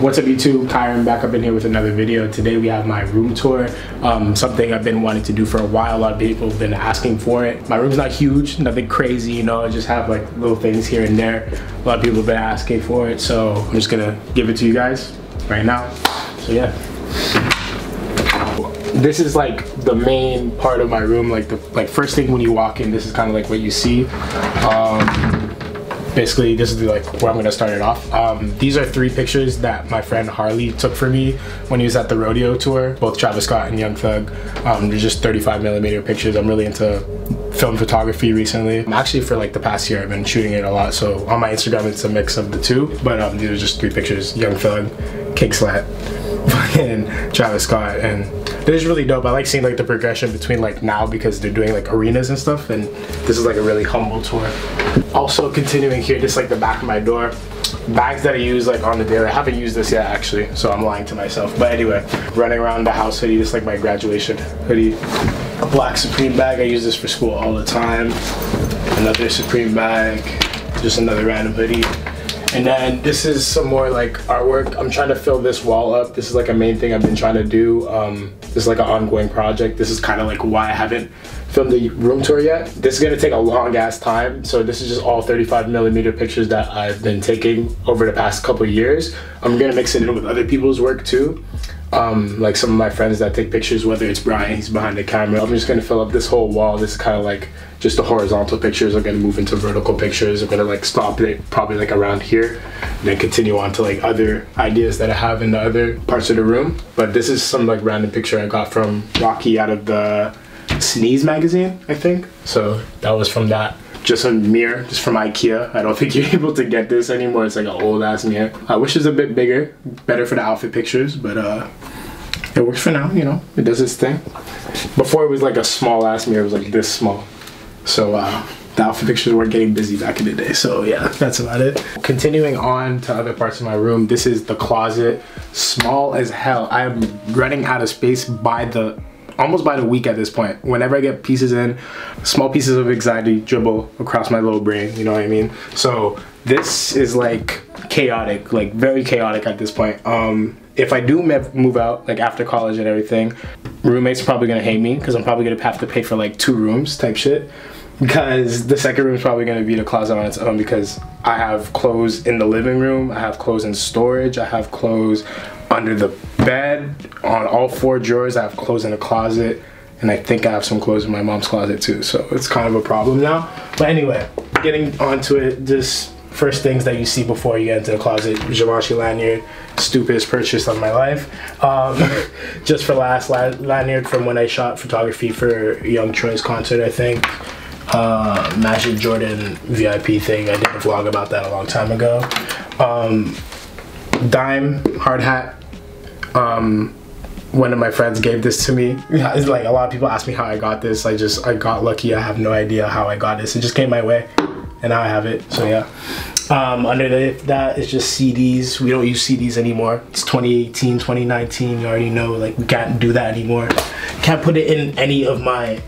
What's up YouTube, Kyron back up in here with another video. Today we have my room tour, something I've been wanting to do for a while. A lot of people have been asking for it. My room's not huge, nothing crazy, you know, I just have like little things here and there. A lot of people have been asking for it, so I'm just gonna give it to you guys right now. So yeah. This is like the main part of my room, like the first thing when you walk in, this is kind of like what you see. Basically, this is like where I'm gonna start it off. These are three pictures that my friend Harley took for me when he was at the rodeo tour, both Travis Scott and Young Thug. They're just 35mm pictures. I'm really into film photography recently. Actually, for like the past year, I've been shooting it a lot. So on my Instagram, it's a mix of the two, but these are just three pictures: Young Thug, Kid Slat, and Travis Scott. And they're just really dope. I like seeing like the progression between like now, because they're doing like arenas and stuff, and this is like a really humble tour. Also continuing here, just like the back of my door, bags that I use like on the daily. I haven't used this yet actually, so I'm lying to myself. But anyway, running around the house hoodie, just like my graduation hoodie. A black Supreme bag, I use this for school all the time. Another Supreme bag, just another random hoodie. And then this is some more like artwork. I'm trying to fill this wall up. This is like a main thing I've been trying to do. This is like an ongoing project. This is kind of like why I haven't filmed the room tour yet. This is gonna take a long ass time. So this is just all 35mm pictures that I've been taking over the past couple years. I'm gonna mix it in with other people's work too. Like some of my friends that take pictures, whether it's Brian, he's behind the camera. I'm just gonna fill up this whole wall. This is kind of like just the horizontal pictures. I'm gonna move into vertical pictures. I'm gonna like stop it probably like around here and then continue on to like other ideas that I have in the other parts of the room. But this is some like random picture I got from Rocky out of the Sneeze magazine, I think. So that was from that. Just a mirror, just from Ikea. I don't think you're able to get this anymore. It's like an old ass mirror. I wish it was a bit bigger, better for the outfit pictures, but it works for now, you know? It does its thing. Before it was like a small ass mirror, it was like this small. So the outfit pictures were getting busy back in the day. So yeah, that's about it. Continuing on to other parts of my room, this is the closet, small as hell. I'm running out of space by the almost by the week at this point. Whenever I get pieces in, small pieces of anxiety dribble across my little brain, you know what I mean? So this is like chaotic, like very chaotic at this point. If I do move out, like after college and everything, roommates are probably gonna hate me because I'm probably gonna have to pay for like 2 rooms type shit. Because the second room is probably going to be the closet on its own, because I have clothes in the living room, I have clothes in storage, I have clothes under the bed, on all 4 drawers, I have clothes in the closet, and I think I have some clothes in my mom's closet too, so it's kind of a problem now. But anyway, getting onto it, just first things that you see before you get into the closet, Givenchy lanyard, stupidest purchase of my life. Just for last, lanyard from when I shot photography for Young Choice concert, I think. Magic Jordan VIP thing. I did a vlog about that a long time ago. Dime hard hat. One of my friends gave this to me. It's like a lot of people ask me how I got this. I got lucky. I have no idea how I got this. It just came my way and now I have it. So yeah. That is just CDs. We don't use CDs anymore. It's 2018, 2019. You already know, like, we can't do that anymore. Can't put it in any of my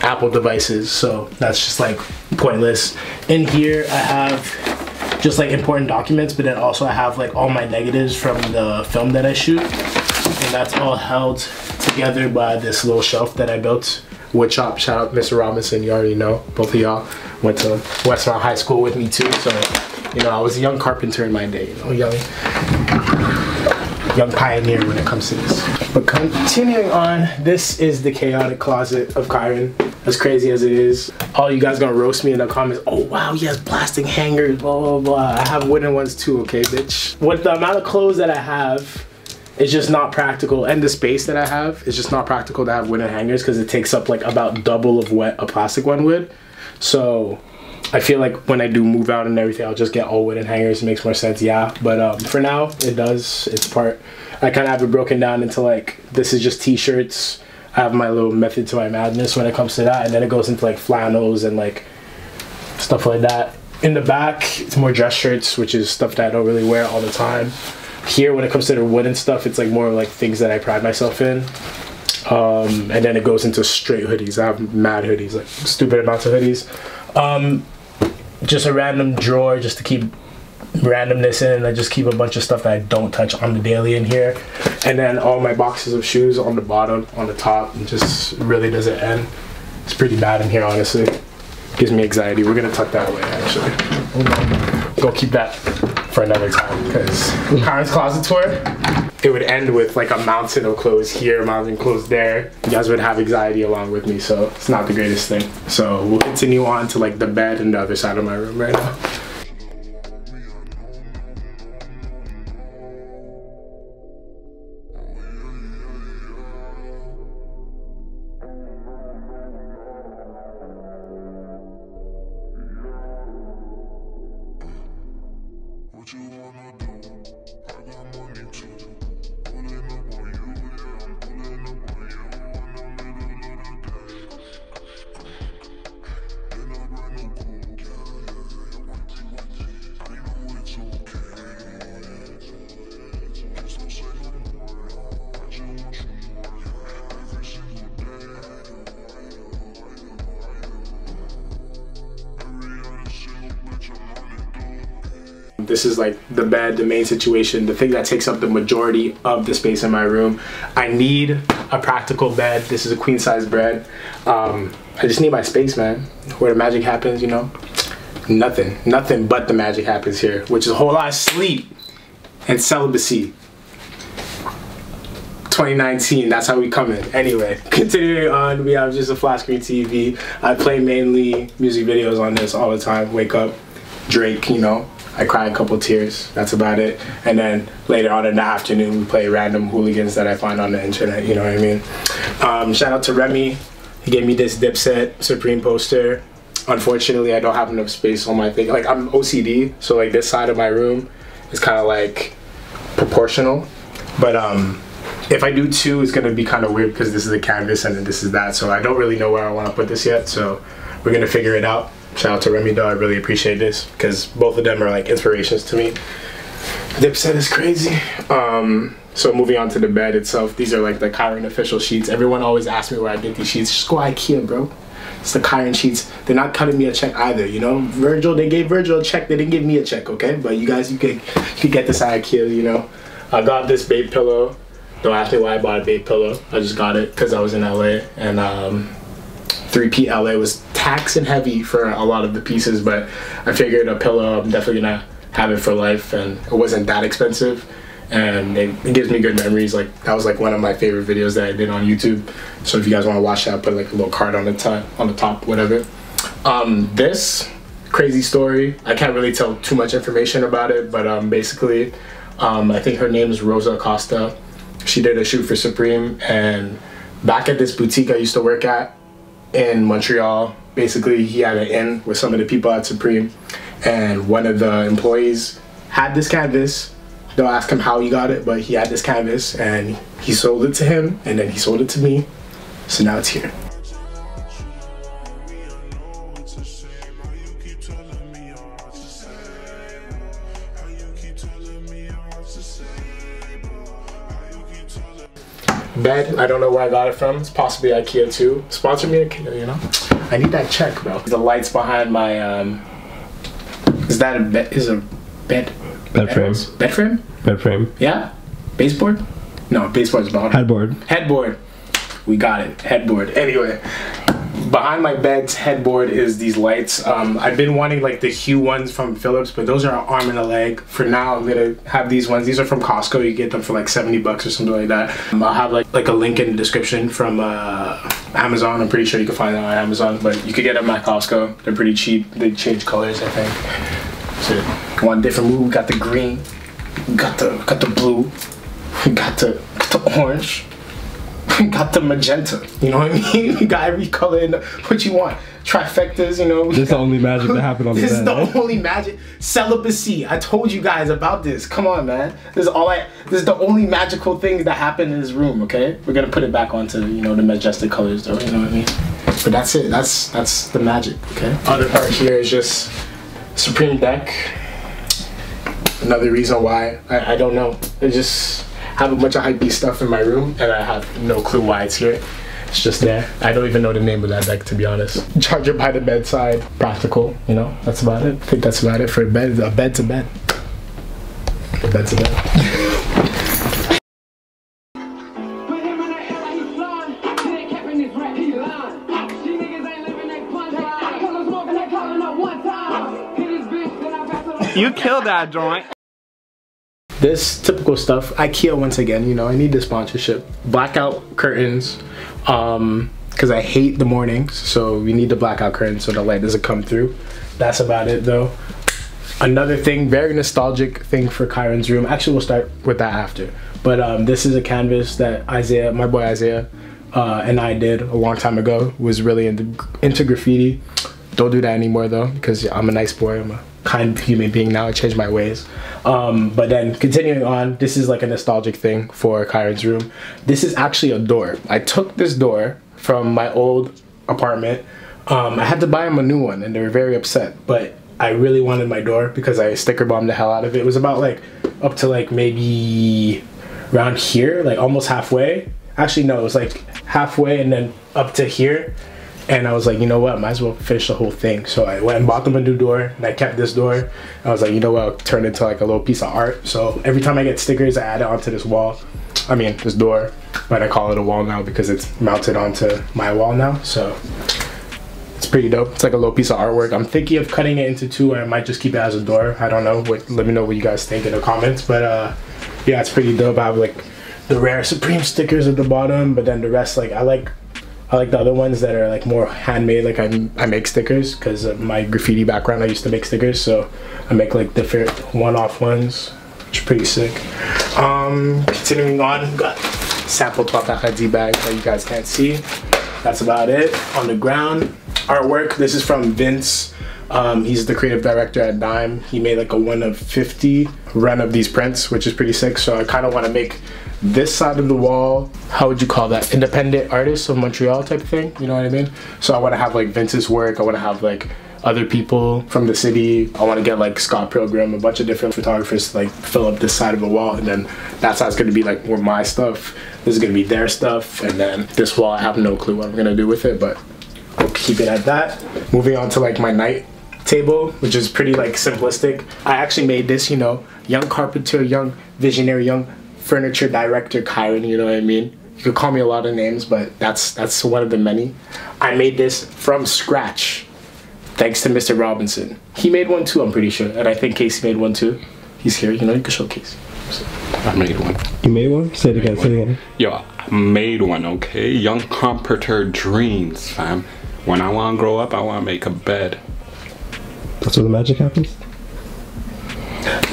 Apple devices, so that's just like pointless. In here I have just like important documents, but then also I have like all my negatives from the film that I shoot, and that's all held together by this little shelf that I built. Wood shop, shout out Mr. Robinson, you already know, both of y'all went to Weston High School with me too, so you know I was a young carpenter in my day, you know, young pioneer when it comes to this. But continuing on, this is the chaotic closet of Kyron. As crazy as it is, all you guys gonna roast me in the comments. Oh wow, he has plastic hangers, blah blah blah. I have wooden ones too, okay bitch. With the amount of clothes that I have, it's just not practical, and the space that I have, it's just not practical to have wooden hangers because it takes up like about double of what a plastic one would. So I feel like when I do move out and everything, I'll just get all wooden hangers. It makes more sense, yeah. But for now, it does its part. I kind of have it broken down into like, this is just t-shirts. I have my little method to my madness when it comes to that. And then it goes into like flannels and like stuff like that. In the back, it's more dress shirts, which is stuff that I don't really wear all the time. Here, when it comes to the wooden stuff, it's like more like things that I pride myself in. And then it goes into straight hoodies. I have mad hoodies, like stupid amounts of hoodies. Just a random drawer just to keep randomness in. I just keep a bunch of stuff that I don't touch on the daily in here. And then all my boxes of shoes on the bottom, on the top, and just really doesn't end. It's pretty bad in here, honestly. Gives me anxiety. We're gonna tuck that away, actually. Go keep that for another time, because Kyron's closet tour, it would end with like a mountain of clothes here, mountain of clothes there. You guys would have anxiety along with me, so it's not the greatest thing. So we'll continue on to like the bed and the other side of my room right now. This is like the bed, the main situation, the thing that takes up the majority of the space in my room. I need a practical bed. This is a queen size bed. I just need my space, man. Where the magic happens, you know? Nothing but the magic happens here, which is a whole lot of sleep and celibacy. 2019, that's how we come in. Anyway, continuing on, we have just a flat screen TV. I play mainly music videos on this all the time. Wake up, Drake, you know? I cry a couple tears, that's about it. And then later on in the afternoon, we play random hooligans that I find on the internet, you know what I mean? Shout out to Remy, he gave me this Dipset Supreme poster. Unfortunately, I don't have enough space on my thing. Like, I'm OCD, so like this side of my room is kind of like proportional. But if I do two, it's gonna be kind of weird because this is a canvas and then this is that, so I don't really know where I wanna put this yet, so we're gonna figure it out. Shout out to Remy though, I really appreciate this because both of them are like inspirations to me. Dipset is crazy. So moving on to the bed itself, these are like the Kyron official sheets. Everyone always asks me where I get these sheets. Just go Ikea, bro. It's the Kyron sheets. They're not cutting me a check either, you know? Virgil, they gave Virgil a check, they didn't give me a check, okay? But you guys, you can get this at Ikea, you know? I got this bape pillow. Don't ask me why I bought a bape pillow. I just got it because I was in LA and 3PLA was tax and heavy for a lot of the pieces, but I figured a pillow, I'm definitely gonna have it for life, and it wasn't that expensive, and it gives me good memories. Like, that was like one of my favorite videos that I did on YouTube, so if you guys want to watch that, I'll put like a little card on the top, whatever. This crazy story, I can't really tell too much information about it, but basically, I think her name is Rosa Acosta. She did a shoot for Supreme, and back at this boutique I used to work at in Montreal, basically he had an in with some of the people at Supreme, and one of the employees had this canvas. They'll ask him how he got it, but he had this canvas and he sold it to him, and then he sold it to me, so now it's here. Bed, I don't know where I got it from. It's possibly Ikea too. Sponsor me Ikea, you know? I need that check, bro. The lights behind my, is that a bed? Is a bed? Bed frame. Bed frame? Bed frame. Yeah? Baseboard? No, baseboard's bottom. Headboard. Headboard. We got it. Headboard. Anyway, behind my bed's headboard is these lights. I've been wanting like the Hue ones from Philips, but those are an arm and a leg. For now, I'm gonna have these ones. These are from Costco. You get them for like 70 bucks or something like that. I'll have like a link in the description from Amazon. I'm pretty sure you can find them on Amazon, but you could get them at Costco. They're pretty cheap. They change colors, I think. So one different move. We got the green. We got the blue. We got the orange. We got the magenta, you know what I mean? We got every color in the, what you want. Trifectas, you know. This is the only magic that happened on the bed. This is the only magic. Celibacy. I told you guys about this. Come on, man. This is the only magical thing that happened in this room, okay? We're gonna put it back onto, you know, the majestic colors though, you know what I mean? But that's it. That's the magic, okay? Other part here is just Supreme deck. Another reason why I don't know. It just, I have a bunch of hypebeast stuff in my room, and I have no clue why it's here. It's just there. I don't even know the name of that deck, to be honest. Charger by the bedside. Practical, you know, that's about it. I think that's about it for a bed. A bed to bed. That's it. You killed that joint. This typical stuff, Ikea once again, you know, I need the sponsorship. Blackout curtains, because I hate the mornings, so we need the blackout curtains so the light doesn't come through. That's about it though. Another thing, very nostalgic thing for Kyron's room. Actually, we'll start with that after. But this is a canvas that Isaiah, my boy Isaiah, and I did a long time ago. Was really into graffiti. Don't do that anymore though, because I'm a nice boy. I'm a kind human being now. I changed my ways. But then continuing on, this is like a nostalgic thing for Kyron's room. This is actually a door. I took this door from my old apartment. I had to buy him a new one and they were very upset, but I really wanted my door because I sticker bombed the hell out of it. It was about like up to like maybe around here, like almost halfway. Actually no, it was like halfway and then up to here. And I was like, you know what, might as well finish the whole thing. So I went and bought them a new door and I kept this door. I was like, you know what, I'll turn it into like a little piece of art. So every time I get stickers, I add it onto this wall. I mean, this door, but I call it a wall now because it's mounted onto my wall now. So it's pretty dope. It's like a little piece of artwork. I'm thinking of cutting it into two or I might just keep it as a door. I don't know. Let me know what you guys think in the comments. But yeah, it's pretty dope. I have like the rare Supreme stickers at the bottom, but then the rest, like I like the other ones that are like more handmade, like I make stickers because of my graffiti background. I used to make stickers, so I make like different one-off ones, which is pretty sick. Continuing on, got sample Twatahadzi bag that you guys can't see. That's about it. On the ground, artwork. This is from Vince. He's the creative director at Dime. He made like a 1 of 50 run of these prints, which is pretty sick. So I kind of want to make this side of the wall, how would you call that, independent artists of Montreal type thing, you know what I mean? So I want to have like Vince's work, I want to have like other people from the city, I want to get like Scott Pilgrim, a bunch of different photographers to like fill up this side of the wall, and then that side's going to be like more my stuff, this is going to be their stuff, and then this wall I have no clue what I'm going to do with it, but we'll keep it at that. Moving on to like my night table, which is pretty like simplistic. I actually made this, you know, young carpenter, young visionary, young furniture director Kyron, you know what I mean? You could call me a lot of names, but that's one of the many. I made this from scratch, thanks to Mr. Robinson. He made one too, I'm pretty sure, and I think Casey made one too. He's here, you know, you can show Casey. So, I made one. You made one? Say it again, say it again. Yo, I made one, okay? Young comforter dreams, fam. When I want to grow up, I want to make a bed. That's where the magic happens?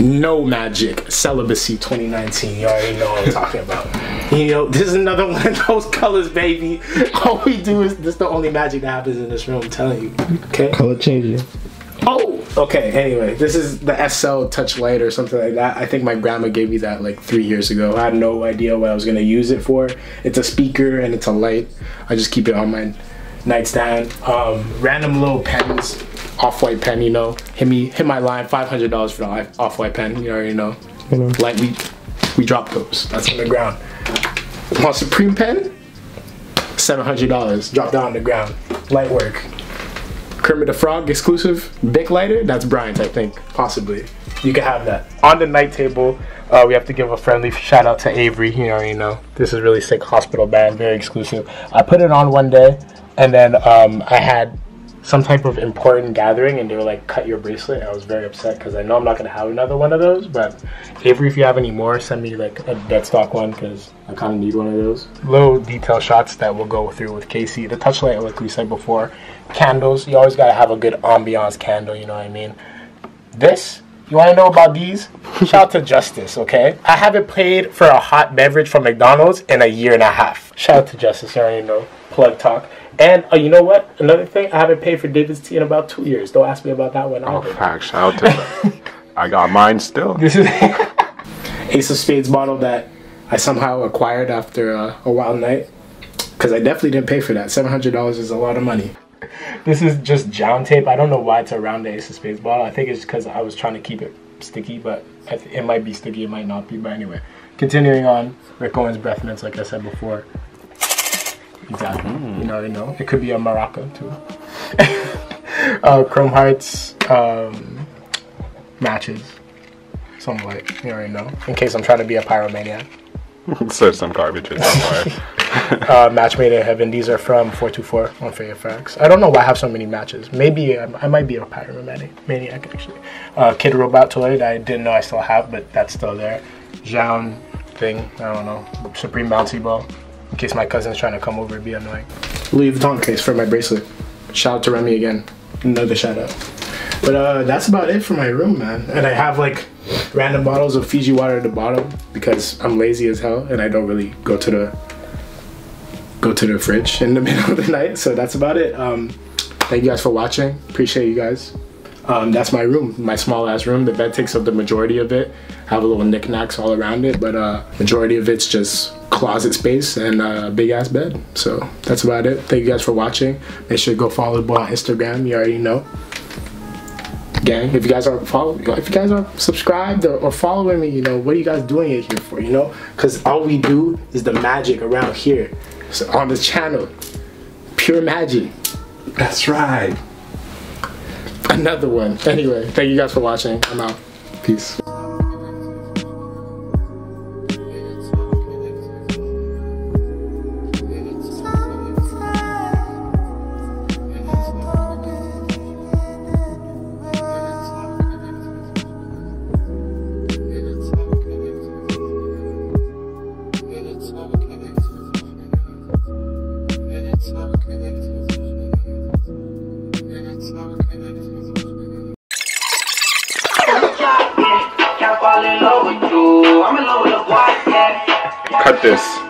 No magic, celibacy 2019. You already know what I'm talking about. You know, this is another one of those colors, baby. All we do is this is the only magic that happens in this room, I'm telling you. Okay? Color changing. Oh! Okay, anyway, this is the SL Touch Light or something like that. I think my grandma gave me that like 3 years ago. I had no idea what I was gonna use it for. It's a speaker and it's a light. I just keep it on my nightstand. Random little pens. Off-White pen, you know, hit my line, $500 for the Off-White pen, you already know. Like we drop those, that's on the ground. My Supreme pen, $700, drop down on the ground, light work. Kermit the Frog exclusive, Bic lighter, that's Brian's I think, possibly. You can have that. On the night table, we have to give a friendly shout out to Avery, you already know. This is really sick hospital band, very exclusive. I put it on one day, and then I had some type of important gathering and they were like, cut your bracelet. I was very upset because I know I'm not gonna have another one of those, but Avery, if you have any more, send me like a dead stock one because I kind of need one of those. Little detail shots that we'll go through with Casey. The touch light, like we said before. Candles, you always gotta have a good ambiance candle, you know what I mean? This, you wanna know about these? Shout out to Justice, okay? I haven't paid for a hot beverage from McDonald's in a year and a half. Shout out to Justice, you already know, plug talk. And you know what? Another thing, I haven't paid for David's tea in about 2 years. Don't ask me about that one. Oh, facts. Shout out to that. I got mine still. This is Ace of Spades bottle that I somehow acquired after a wild night. Because I definitely didn't pay for that. $700 is a lot of money. This is just Jound tape. I don't know why it's around the Ace of Spades bottle. I think it's because I was trying to keep it sticky, but it might be sticky, it might not be. But anyway, continuing on, Rick Owens breath mints, like I said before. Exactly. You know, it could be a maraca too. Chrome hearts, matches, So I'm like, you already know. In case I'm trying to be a pyromaniac. Search some garbage or somewhere. Match made in heaven. These are from 424 on Fairfax. I don't know why I have so many matches. Maybe I might be a pyromaniac actually. Kid robot toy that I didn't know I still have, but that's still there. Zhound thing. I don't know. Supreme bouncy ball. In case my cousin's trying to come over and be annoying. Louis Vuitton case for my bracelet. Shout out to Remy again. Another shout out. But that's about it for my room, man. And I have like random bottles of Fiji water at the bottom because I'm lazy as hell and I don't really go to the fridge in the middle of the night. So that's about it. Thank you guys for watching. Appreciate you guys. That's my room, my small ass room. The bed takes up the majority of it. I have a little knickknacks all around it, but majority of it's just closet space and a big ass bed. So that's about it. Thank you guys for watching. Make sure to go follow the boy on Instagram. You already know. Gang, if you guys aren't following, if you guys aren't subscribed or following me, you know, what are you guys doing it here for, you know? Because all we do is the magic around here. So on this channel. Pure magic. That's right. Another one. Anyway, thank you guys for watching. I'm out. Peace. Cut this.